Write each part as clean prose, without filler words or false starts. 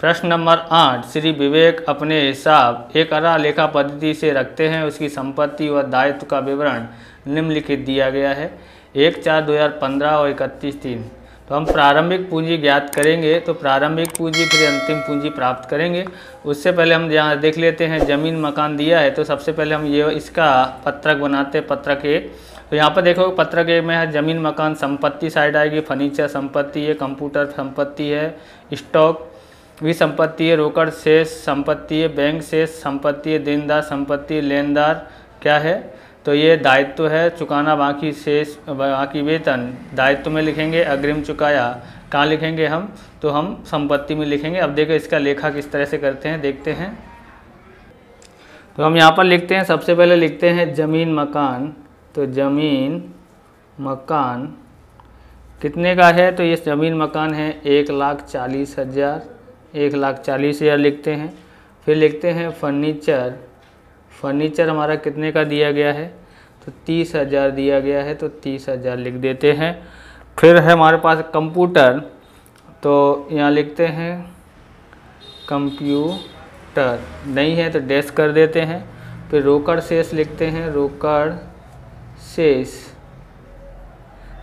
प्रश्न नंबर 8, श्री विवेक अपने हिसाब एक अरा लेखा पद्धति से रखते हैं, उसकी संपत्ति व दायित्व का विवरण निम्नलिखित दिया गया है 1/4/2015 और 31/3। तो हम प्रारंभिक पूंजी ज्ञात करेंगे, तो प्रारंभिक पूंजी फिर अंतिम पूंजी प्राप्त करेंगे। उससे पहले हम यहाँ देख लेते हैं ज़मीन मकान दिया है, तो सबसे पहले हम ये इसका पत्रक बनाते हैं, पत्रक ए। तो यहाँ पर देखो पत्रक ए में है ज़मीन मकान संपत्ति साइड आएगी, फर्नीचर संपत्ति है, कंप्यूटर संपत्ति है, स्टॉक भी संपत्ति है, रोकड़ शेष संपत्ति है, बैंक शेष संपत्ति है, देनदार संपत्ति, लेनदार क्या है, तो ये दायित्व है, चुकाना बाकी शेष बाकी वेतन दायित्व में लिखेंगे, अग्रिम चुकाया कहाँ लिखेंगे हम, तो हम संपत्ति में लिखेंगे। अब देखो इसका लेखा किस तरह से करते हैं देखते हैं। तो हम यहाँ पर लिखते हैं, सबसे पहले लिखते हैं ज़मीन मकान, तो ज़मीन मकान कितने का है, तो ये ज़मीन मकान है 1,40,000, 1,40,000 लिखते हैं। फिर लिखते हैं फर्नीचर, फर्नीचर हमारा कितने का दिया गया है, तो 30,000 दिया गया है, तो 30,000 लिख देते हैं। फिर है हमारे पास कंप्यूटर, तो यहाँ लिखते हैं कंप्यूटर, नहीं है तो डैश कर देते हैं। फिर रोकड़ शेष लिखते हैं, रोकड़ शेष,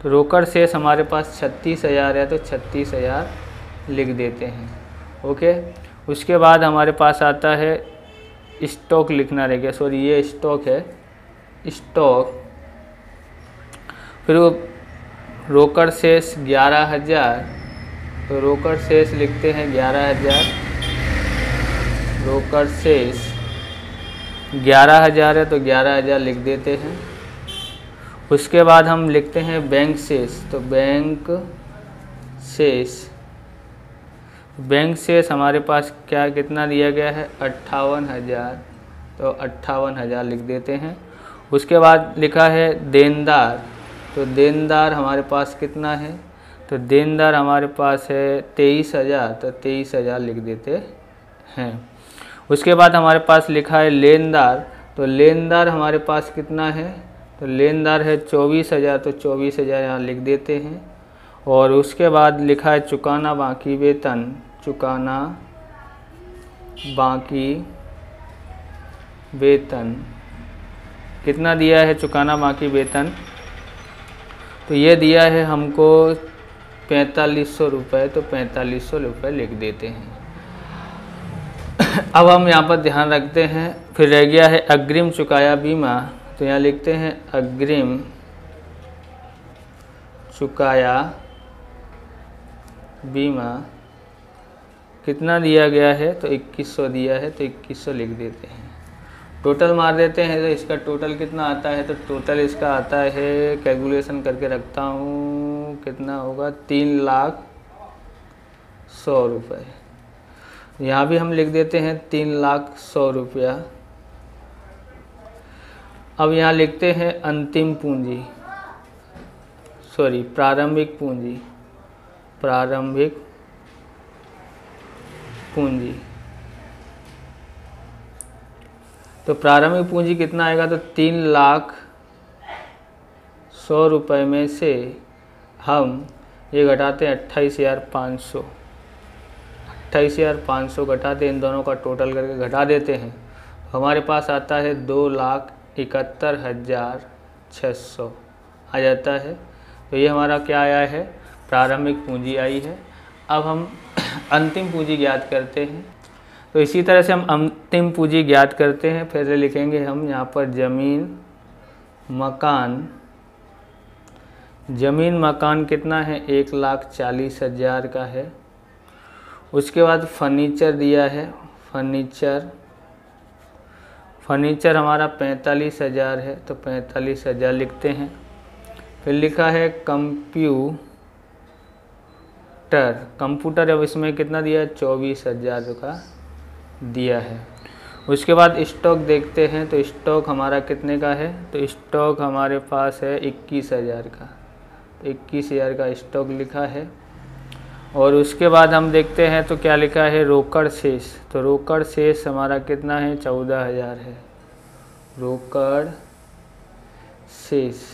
तो रोकड़ शेष हमारे पास 36,000 है, तो 36,000 लिख देते हैं। ओके, उसके बाद हमारे पास आता है स्टॉक, लिखना रहेगा, सॉरी ये स्टॉक है, स्टॉक। फिर रोकड़ शेष 11,000, तो रोकड़ शेष लिखते हैं 11,000, रोकड़ शेष 11,000 है तो 11,000 लिख देते हैं। उसके बाद हम लिखते हैं बैंक शेष, तो बैंक शेष, बैंक शेष हमारे पास क्या कितना दिया गया है 58,000, तो 58,000 लिख देते हैं। उसके बाद लिखा है देनदार, तो देनदार हमारे पास कितना है, तो देनदार हमारे पास है 23,000, तो 23,000 लिख देते हैं। उसके बाद हमारे पास लिखा है लेनदार, तो लेनदार हमारे पास कितना है, तो लेनदार है 24,000, तो 24,000 यहाँ लिख देते हैं। और उसके बाद लिखा है चुकाना बाकी वेतन, चुकाना बाकी वेतन कितना दिया है, चुकाना बाकी वेतन तो ये दिया है हमको 4,500 रुपये, तो 4,500 रुपये लिख देते हैं। अब हम यहाँ पर ध्यान रखते हैं, फिर रह गया है अग्रिम चुकाया बीमा, तो यहाँ लिखते हैं अग्रिम चुकाया बीमा कितना दिया गया है, तो 2100 दिया है, तो 2100 लिख देते हैं। टोटल मार देते हैं, तो इसका टोटल कितना आता है, तो टोटल इसका आता है, कैलकुलेशन करके रखता हूँ, कितना होगा 3,00,000 रुपये। यहाँ भी हम लिख देते हैं 3,00,000 रुपया। अब यहाँ लिखते हैं अंतिम पूंजी, सॉरी प्रारंभिक पूंजी, प्रारंभिक पूंजी, तो प्रारंभिक पूंजी कितना आएगा, तो 3,00,000 रुपए में से हम ये घटाते हैं 28,500, 28,500 घटाते इन दोनों का टोटल करके घटा देते हैं, हमारे पास आता है 2,71,600 आ जाता है। तो ये हमारा क्या आया है, प्रारंभिक पूंजी आई है। अब हम अंतिम पूंजी ज्ञात करते हैं, तो इसी तरह से हम अंतिम पूंजी ज्ञात करते हैं। पहले लिखेंगे हम यहाँ पर ज़मीन मकान, ज़मीन मकान कितना है 1,40,000 का है। उसके बाद फर्नीचर दिया है, फर्नीचर, फर्नीचर हमारा 45,000 है, तो 45,000 लिखते हैं। फिर लिखा है कंप्यूटर, कंप्यूटर अब इसमें कितना दिया है 24,000 का दिया है। उसके बाद स्टॉक देखते हैं, तो स्टॉक हमारा कितने का है, तो स्टॉक हमारे पास है 21,000 का, तो 21,000 का स्टॉक लिखा है। और उसके बाद हम देखते हैं तो क्या लिखा है रोकड़ शेष, तो रोकड़ शेष हमारा कितना है 14,000 है, रोकड़ शेष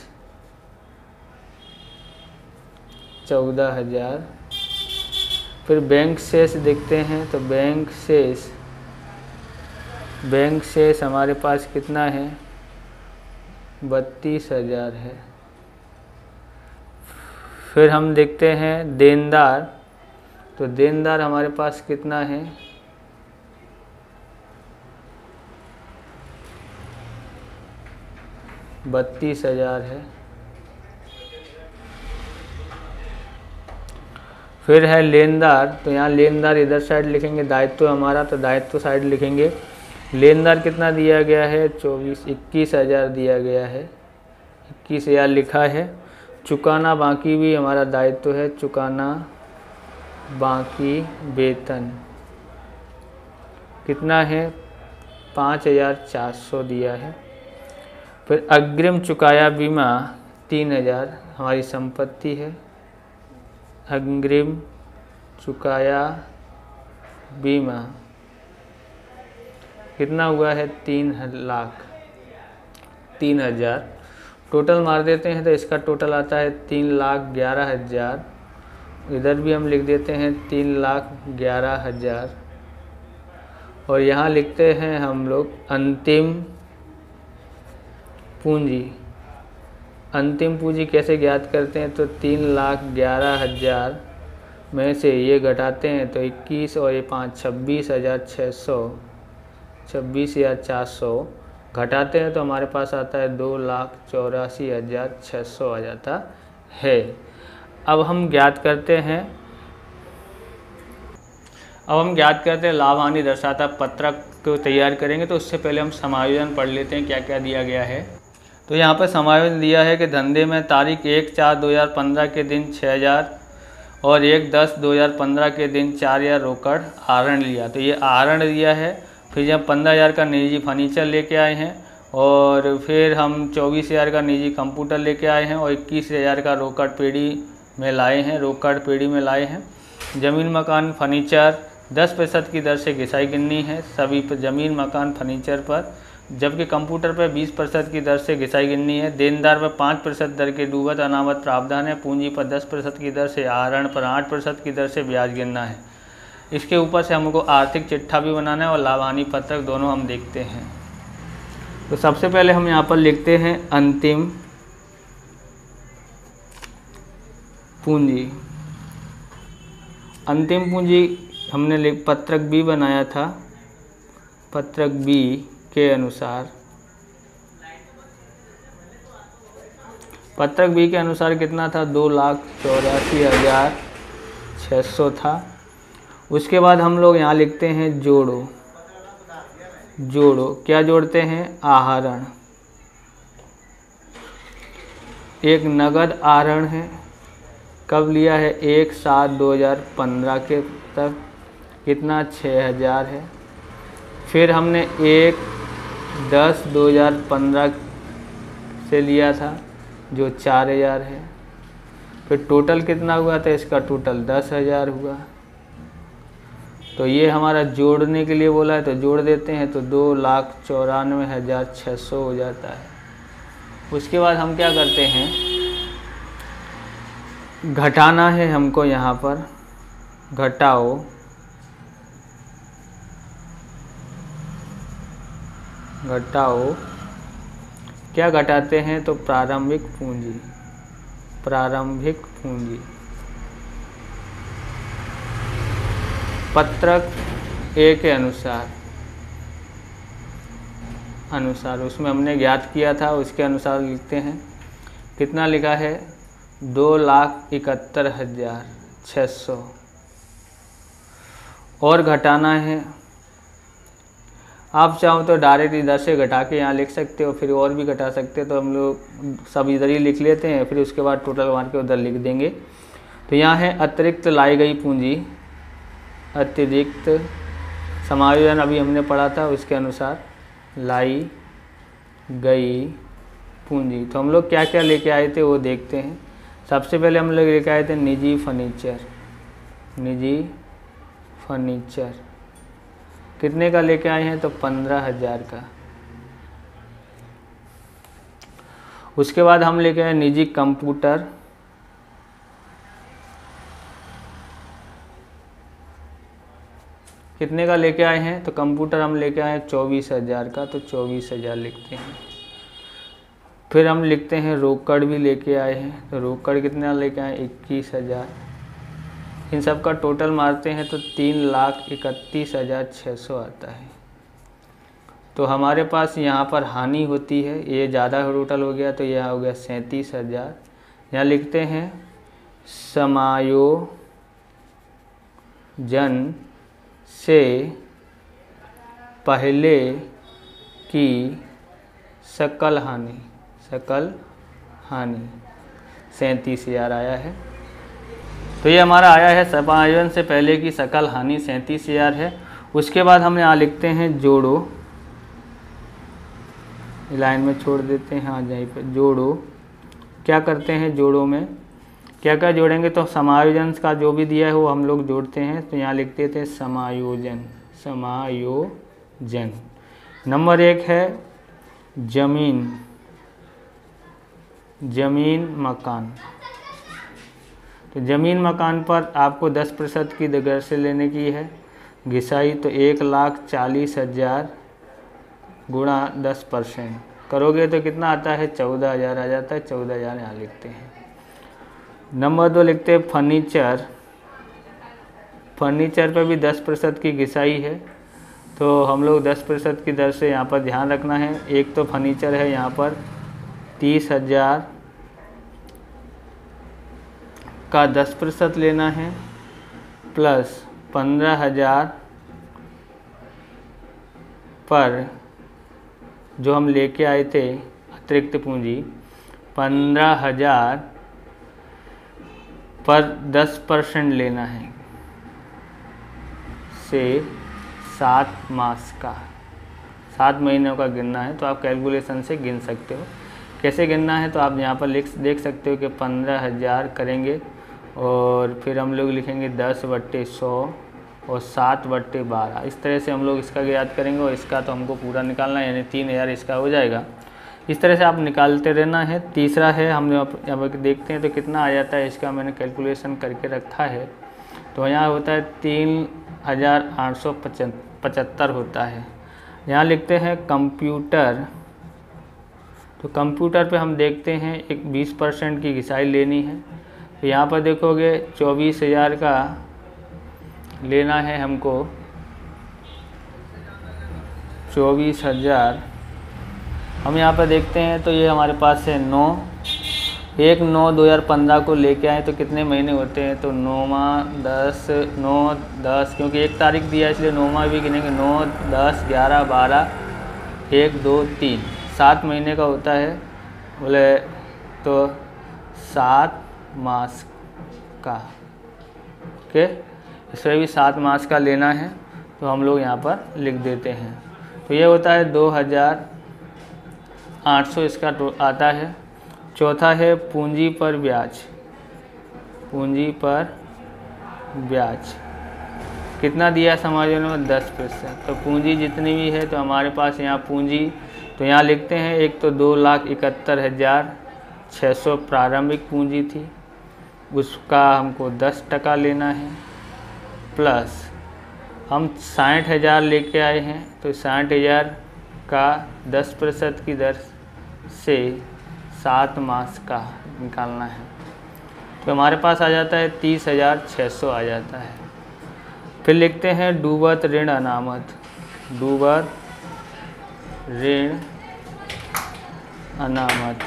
14,000। फिर बैंक शेष देखते हैं तो बैंक शेष हमारे पास कितना है, 32,000 है। फिर हम देखते हैं देनदार, तो देनदार हमारे पास कितना है, 32,000 है। फिर है लेनदार, तो यहाँ लेनदार इधर साइड लिखेंगे, दायित्व हमारा तो दायित्व साइड लिखेंगे। लेनदार कितना दिया गया है, 21,000 दिया गया है, 21,000 लिखा है। चुकाना बाकी भी हमारा दायित्व है, चुकाना बाकी वेतन कितना है, 5,400 दिया है। फिर अग्रिम चुकाया बीमा 3,000 हमारी संपत्ति है, अग्रिम चुकाया बीमा कितना हुआ है, 3,00,000। टोटल मार देते हैं तो इसका टोटल आता है 3,11,000। इधर भी हम लिख देते हैं 3,11,000 और यहाँ लिखते हैं हम लोग अंतिम पूंजी। अंतिम पूंजी कैसे ज्ञात करते हैं, तो 3,11,000 में से ये घटाते हैं तो 21 और ये 5 26,600 26,400 घटाते हैं तो हमारे पास आता है 2,84,600 आ जाता है। अब हम ज्ञात करते हैं लाभ हानि दर्शाता पत्रक को तैयार करेंगे, तो उससे पहले हम समायोजन पढ़ लेते हैं क्या क्या दिया गया है। तो यहाँ पर समायोजन दिया है कि धंधे में तारीख 1/4/2015 के दिन 6,000 और 1/10/2015 के दिन 4,000 रोकड़ आहरण लिया, तो ये आहरण दिया है। फिर जब 15,000 का निजी फर्नीचर लेके आए हैं और फिर हम 24,000 का निजी कंप्यूटर लेके आए हैं और 21,000 का रोकड़ पेड़ी में लाए हैं। ज़मीन मकान फर्नीचर 10% की दर से घिसाई गिननी है सभी पर, ज़मीन मकान फर्नीचर पर, जबकि कंप्यूटर पर 20% की दर से घिसाई गिननी है। देनदार पर 5% दर के डूबत अनामत प्रावधान है। पूंजी पर 10% की दर से, आहरण पर 8% की दर से ब्याज गिनना है। इसके ऊपर से हमको आर्थिक चिट्ठा भी बनाना है और लाभ हानि पत्रक दोनों हम देखते हैं। तो सबसे पहले हम यहाँ पर लिखते हैं अंतिम पूंजी। अंतिम पूंजी हमने पत्रक बी बनाया था, पत्रक बी के अनुसार कितना था, 2,84,600 था। उसके बाद हम लोग यहाँ लिखते हैं जोड़ो। क्या जोड़ते हैं, आहरण, एक नगद आहरण है, कब लिया है, 1/7/2015 के तक, कितना 6,000 है। फिर हमने 1/10/2015 से लिया था जो 4,000 है। फिर टोटल कितना हुआ था, इसका टोटल 10,000 हुआ। तो ये हमारा जोड़ने के लिए बोला है तो जोड़ देते हैं तो 2,94,600 हो जाता है। उसके बाद हम क्या करते हैं, घटाना है हमको, यहाँ पर घटाओ क्या घटाते हैं, तो प्रारंभिक पूंजी। पत्रक ए के अनुसार उसमें हमने ज्ञात किया था, उसके अनुसार लिखते हैं, कितना लिखा है, 2,71,600 और घटाना है। आप चाहो तो डायरेक्ट इधर से घटा के यहाँ लिख सकते हो, फिर और भी घटा सकते हो, तो हम लोग सब इधर ही लिख लेते हैं, फिर उसके बाद टोटल मार के उधर लिख देंगे। तो यहाँ है अतिरिक्त लाई गई पूंजी, अतिरिक्त समायोजन अभी हमने पढ़ा था, उसके अनुसार लाई गई पूंजी। तो हम लोग क्या क्या लेके आए थे वो देखते हैं। सबसे पहले हम लोग लेके आए थे निजी फर्नीचर। कितने का लेके आए हैं, तो 15,000 का। उसके बाद हम लेके आए निजी कंप्यूटर, कितने का लेके आए हैं, तो कंप्यूटर हम लेके आए 24,000 का, तो 24,000 लिखते हैं। फिर हम लिखते हैं रोकड़ भी लेके आए हैं, तो रोकड़ कितना लेके आए 21,000। इन सब का टोटल मारते हैं तो 3,31,600 आता है। तो हमारे पास यहाँ पर हानि होती है, ये ज़्यादा टोटल हो गया, तो यह हो गया 37,000। यहाँ लिखते हैं समायोजन से पहले की सकल हानि, सकल हानि 37,000 आया है। तो ये हमारा आया है समायोजन से पहले की सकल हानि 37,000 है। उसके बाद हम यहाँ लिखते हैं जोड़ो, लाइन में छोड़ देते हैं, हाँ यहीं पर जोड़ो। क्या करते हैं जोड़ों में क्या क्या जोड़ेंगे, तो समायोजन का जो भी दिया है वो हम लोग जोड़ते हैं। तो यहाँ लिख देते हैं समायोजन, समायोजन। नंबर 1 है जमीन, जमीन मकान। तो जमीन मकान पर आपको 10% की दर से लेने की है घिसाई, तो 1,40,000 गुणा 10% करोगे तो कितना आता है 14,000 आ जाता है। 14,000 यहाँ लिखते हैं। नंबर 2 लिखते हैं फर्नीचर। फर्नीचर पर भी 10% की घिसाई है, तो हम लोग 10% की दर से यहाँ पर ध्यान रखना है। एक तो फर्नीचर है यहाँ पर 30,000 का 10% लेना है, प्लस 15,000 पर जो हम लेके आए थे अतिरिक्त पूंजी, 15,000 पर 10% लेना है से 7 मास का, 7 महीनों का गिनना है। तो आप कैलकुलेशन से गिन सकते हो, कैसे गिनना है तो आप यहाँ पर लिख देख सकते हो कि 15,000 करेंगे और फिर हम लोग लिखेंगे 10/100 और 7/12। इस तरह से हम लोग इसका ज्ञात करेंगे और इसका तो हमको पूरा निकालना है, यानी 3,000 इसका हो जाएगा। इस तरह से आप निकालते रहना है। तीसरा है, हम अब देखते हैं तो कितना आ जाता है, इसका मैंने कैलकुलेशन करके रखा है। तो यहाँ होता है 3,875 होता है। यहाँ लिखते हैं कंप्यूटर। तो कंप्यूटर पे हम देखते हैं एक 20% की घिसाई लेनी है, तो यहाँ पर देखोगे 24,000 का लेना है हमको, 24,000 हम यहाँ पर देखते हैं। तो ये हमारे पास है 9/1/2015 को लेके आए, तो कितने महीने होते हैं तो 9, 10, क्योंकि 1 तारीख दिया है इसलिए 9वां भी गिनेंगे। 9, 10, 11, 12, 1, 2, 3 7 महीने का होता है, बोले तो 7 मास का। ओके, इसमें भी 7 मास का लेना है, तो हम लोग यहाँ पर लिख देते हैं। तो ये होता है 2,800 इसका आता है। चौथा है पूंजी पर ब्याज। पूंजी पर ब्याज कितना दिया समायोजन में 10%, तो पूंजी जितनी भी है, तो हमारे पास यहाँ पूंजी, तो यहाँ लिखते हैं एक तो 2,71,600 प्रारंभिक पूंजी थी, उसका हमको 10% लेना है, प्लस हम 60,000 लेके आए हैं, तो 60,000 का 10% की दर से 7 मास का निकालना है, तो हमारे पास आ जाता है 30,600 आ जाता है। फिर लिखते हैं डूबत ऋण अनामत। डूबत ऋण अनामत,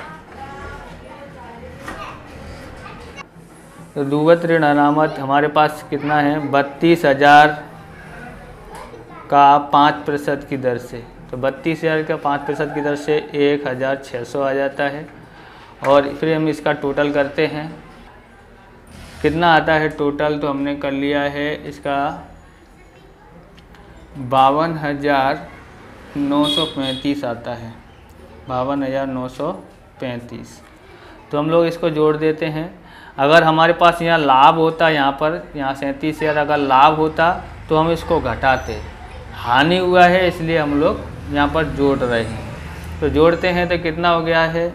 तो डूबत ऋण अनामत हमारे पास कितना है 32,000 का 5% की दर से, तो 32,000 का 5% की दर से 1,600 आ जाता है। और फिर हम इसका टोटल करते हैं कितना आता है टोटल, तो हमने कर लिया है इसका 52,935 आता है, 52,935। तो हम लोग इसको जोड़ देते हैं। अगर हमारे पास यहाँ लाभ होता, यहाँ पर यहाँ 37,000 अगर लाभ होता तो हम इसको घटाते, हानि हुआ है इसलिए हम लोग यहाँ पर जोड़ रहे हैं। तो जोड़ते हैं तो कितना हो गया है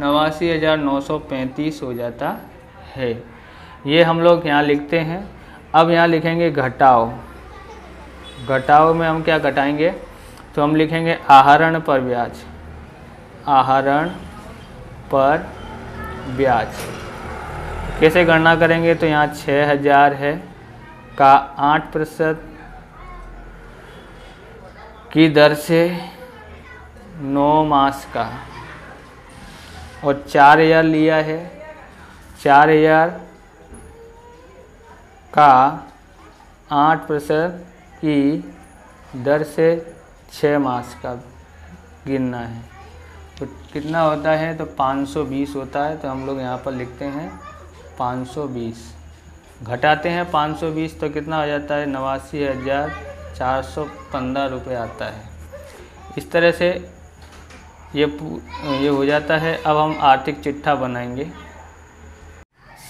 89,935 हो जाता है। ये हम लोग यहाँ लिखते हैं। अब यहाँ लिखेंगे घटाओ, घटाव में हम क्या घटाएंगे, तो हम लिखेंगे आहरण पर ब्याज, आहरण पर ब्याज कैसे गणना करेंगे, तो यहाँ 6000 है का 8% की दर से 9 मास का, और 4000 लिया है, 4000 का 8% की दर से 6 मास का गिनना है, तो कितना होता है, तो 520 होता है। तो हम लोग यहाँ पर लिखते हैं 520, घटाते हैं 520 तो कितना हो जाता है, 89,415 रुपये आता है। इस तरह से ये हो जाता है। अब हम आर्थिक चिट्ठा बनाएंगे।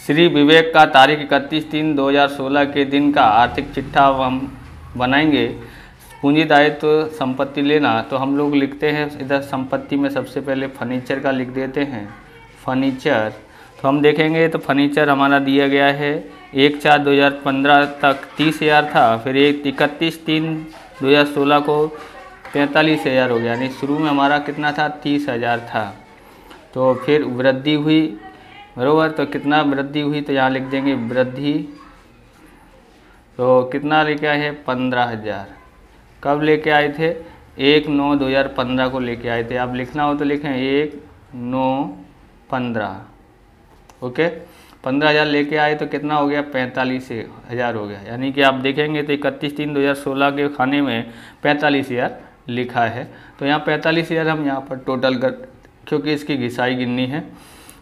श्री विवेक का तारीख 31/3/2016 के दिन का आर्थिक चिट्ठा हम बनाएंगे। पूंजी दायित्व तो संपत्ति लेना, तो हम लोग लिखते हैं इधर संपत्ति में सबसे पहले फर्नीचर का लिख देते हैं। फर्नीचर तो हम देखेंगे तो फर्नीचर हमारा दिया गया है 1/4/2015 तक 30,000 था, फिर 31/3/2016 को 45,000 हो गया, यानी शुरू में हमारा कितना था 30,000 था, तो फिर वृद्धि हुई बराबर, तो कितना वृद्धि हुई, तो यहाँ लिख देंगे वृद्धि, तो कितना लेके आए हैं 15,000। कब लेके आए थे, 1/9/2015 को लेके आए थे। आप लिखना हो तो लिखें 1/9/15, ओके। 15,000 लेके आए तो कितना हो गया 45,000 हो गया, यानी कि आप देखेंगे तो 31/3/2016 के खाने में 45,000 लिखा है, तो यहाँ 45,000 हम यहाँ पर टोटल कर, क्योंकि इसकी घिसाई गिननी है।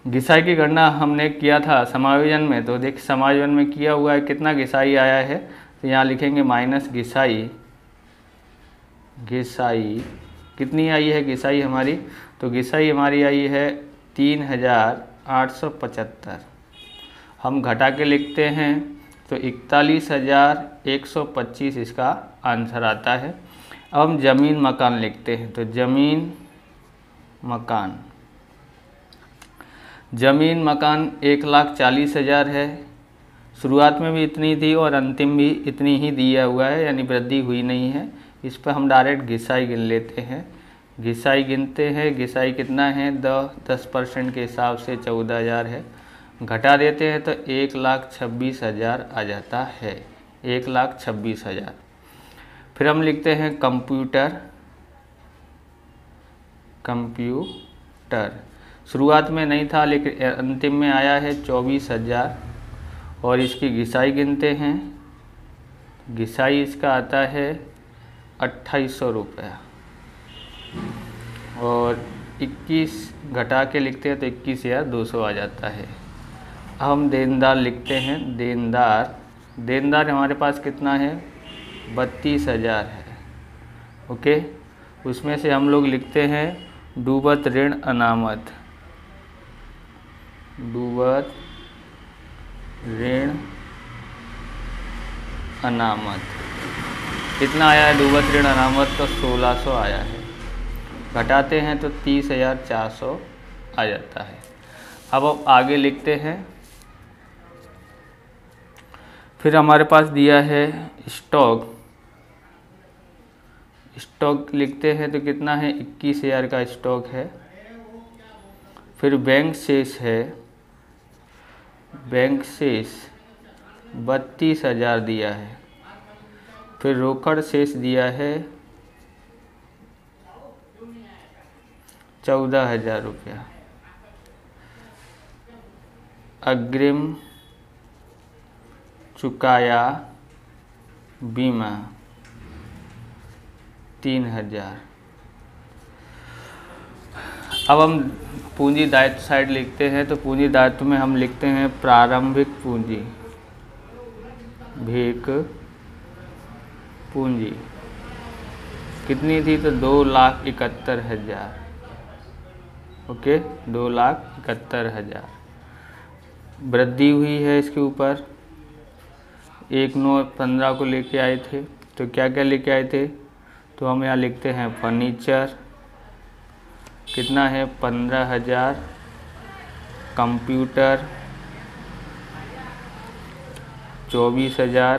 घिसाई की गणना हमने किया था समायोजन में, तो देखिए समायोजन में किया हुआ है कितना घिसाई आया है, तो यहाँ लिखेंगे माइनस घिसाई, घिसाई कितनी आई है घिसाई हमारी, तो घिसाई हमारी आई है 3,875। हम घटा के लिखते हैं तो 41,125 इसका आंसर आता है। अब हम ज़मीन मकान लिखते हैं, तो ज़मीन मकान, ज़मीन मकान 1,40,000 है, शुरुआत में भी इतनी थी और अंतिम भी इतनी ही दिया हुआ है, यानी वृद्धि हुई नहीं है। इस पर हम डायरेक्ट घिसाई गिन लेते हैं, घिसाई गिनते हैं। घिसाई कितना है 10% के हिसाब से 14,000 है, घटा देते हैं तो 1,26,000 आ जाता है, 1,26,000। फिर हम लिखते हैं कंप्यूटर, कंप्यूटर शुरुआत में नहीं था लेकिन अंतिम में आया है 24,000, और इसकी घिसाई गिनते हैं, घिसाई इसका आता है 2,800 रुपया, और 21 घटा के लिखते हैं तो 21,200 आ जाता है। हम देनदार लिखते हैं, देनदार, देनदार हमारे पास कितना है 32,000 है, ओके। उसमें से हम लोग लिखते हैं डूबत ऋण अनामत, डूबत ऋण अनामत कितना आया है डूबत ऋण अनामत, तो 1,600 आया है, घटाते हैं तो 30,400 आ जाता है। अब आगे लिखते हैं, फिर हमारे पास दिया है स्टॉक, स्टॉक लिखते हैं तो कितना है 21,000 का स्टॉक है। फिर बैंक शेष है, बैंक शेष 32,000 दिया है। फिर रोकड़ शेष दिया है 14,000 रुपया। अग्रिम चुकाया बीमा 3,000। अब हम पूंजी दायित्व साइड लिखते हैं, तो पूंजी दायित्व में हम लिखते हैं प्रारंभिक पूंजी, भीक पूंजी कितनी थी, तो 2,71,000, ओके 2,71,000। वृद्धि हुई है इसके ऊपर, 1/9/15 को लेके आए थे, तो क्या क्या लेके आए थे, तो हम यहाँ लिखते हैं फर्नीचर कितना है 15,000, कंप्यूटर 24,000,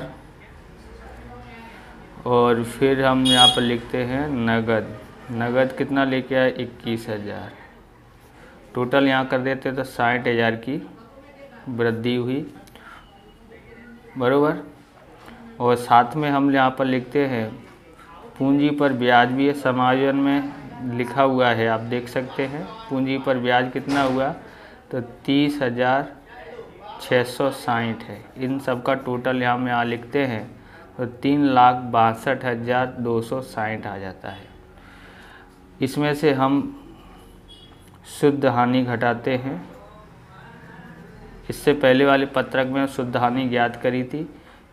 और फिर हम यहाँ पर लिखते हैं नगद। नगद कितना लेके आए 21,000। टोटल यहाँ कर देते तो 60,000 की वृद्धि हुई, बराबर। और साथ में हम यहाँ पर लिखते हैं पूंजी पर ब्याज भी है, समायोजन में लिखा हुआ है, आप देख सकते हैं। पूंजी पर ब्याज कितना हुआ तो 30,660 है। इन सब का टोटल यहाँ में यहाँ लिखते हैं तो 3,62,260 आ जाता है। इसमें से हम शुद्ध हानि घटाते हैं। इससे पहले वाले पत्रक में शुद्ध हानि ज्ञात करी थी,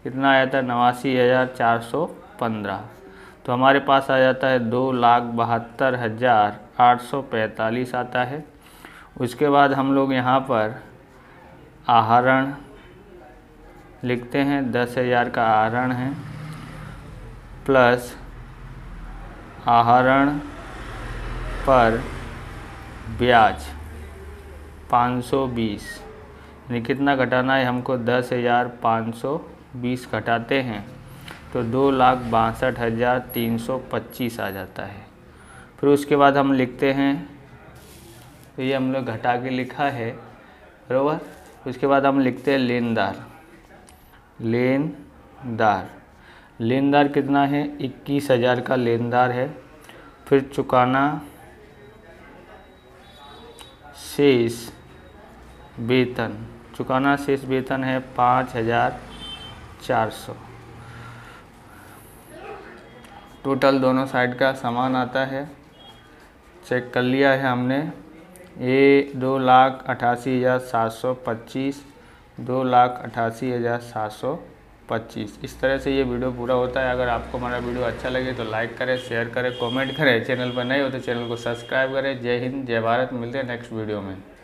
कितना आया था 89,415। तो हमारे पास आ जाता है 2,72,845 आता है। उसके बाद हम लोग यहाँ पर आहरण लिखते हैं, 10,000 का आहरण है प्लस आहरण पर ब्याज 520। यानी कितना घटाना है हमको 10,520 घटाते हैं तो 2,62,325 आ जाता है। फिर उसके बाद हम लिखते हैं, तो ये हम लोग घटा के लिखा है, बराबर। उसके बाद हम लिखते हैं लेनदार। लेनदार कितना है 21,000 का लेनदार है। फिर चुकाना शेष वेतन। चुकाना शेष वेतन है 5,400। टोटल दोनों साइड का समान आता है। चेक कर लिया है हमने, ये 2,88,725, 2,88,725। इस तरह से ये वीडियो पूरा होता है। अगर आपको हमारा वीडियो अच्छा लगे तो लाइक करें, शेयर करें, कमेंट करें। चैनल पर नए हो तो चैनल को सब्सक्राइब करें। जय हिंद, जय भारत। मिलते हैं नेक्स्ट वीडियो में।